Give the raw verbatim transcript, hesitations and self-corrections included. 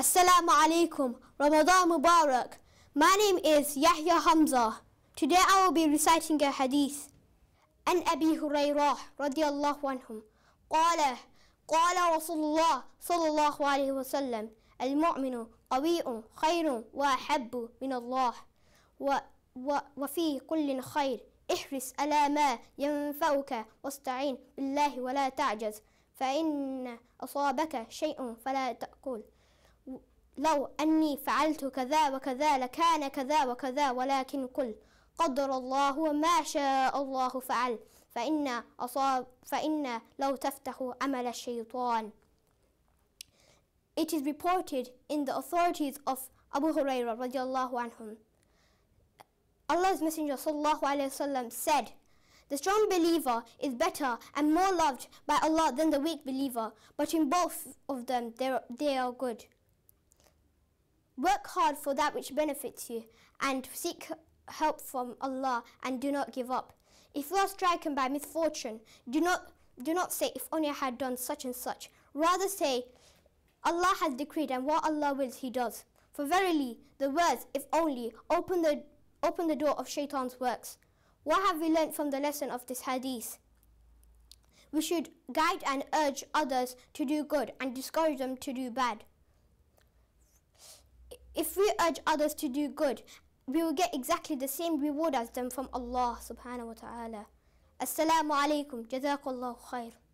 Assalamu alaikum, Ramadan Mubarak. My name is Yahya Hamza. Today I will be reciting a hadith. An Abi Hurairah radiallahu anhum. Qala, qala Rasulullah sallallahu alayhi wa sallam. Al-mu'minu qawi'un khayrun wa ahabbu min Allah. Wa fi kullin khayr. Ihris ala ma yanfauka wasta'in billahi wa la ta'jaz. فإن أصابك شيء فلا تقول لو أني فعلت كذا وكذا لكان كذا وكذا ولكن قل قدر الله وما شاء الله فعل فإن أصاب فإن لو تفتح عمل الشيطان. It is reported in the authorities of Abu Hurairah radiallahu anhum. Allah's Messenger sallallahu alayhi wa sallam said, "The strong believer is better and more loved by Allah than the weak believer, but in both of them they are good. Work hard for that which benefits you and seek help from Allah and do not give up. If you are stricken by misfortune, do not, do not say, 'If only I had done such and such.' Rather say, 'Allah has decreed and what Allah wills He does.' For verily, the words 'if only' open the, open the door of Shaitan's works." What have we learned from the lesson of this hadith? We should guide and urge others to do good and discourage them to do bad. If we urge others to do good, we will get exactly the same reward as them from Allah subhanahu wa ta'ala. Assalamu alaikum. Jazakallahu khair.